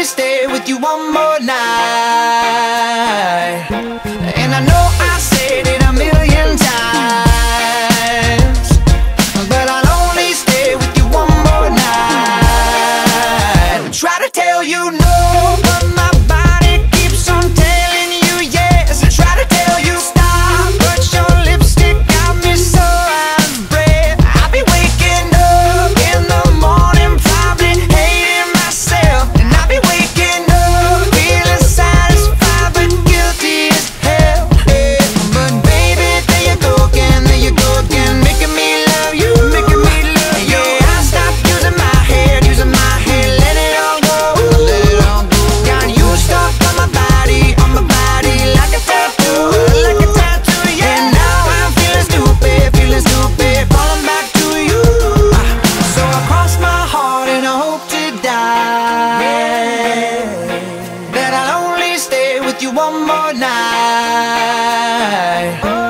Stay with you one more night. And I know I said it a million times, but I'll only stay with you one more night. Try to tell you no, but my body keeps on telling you yes. Try to tell you stop, but your lipstick got me so out of breath. I'll be waking up in the morning, probably hating myself. That I'll only stay with you one more night.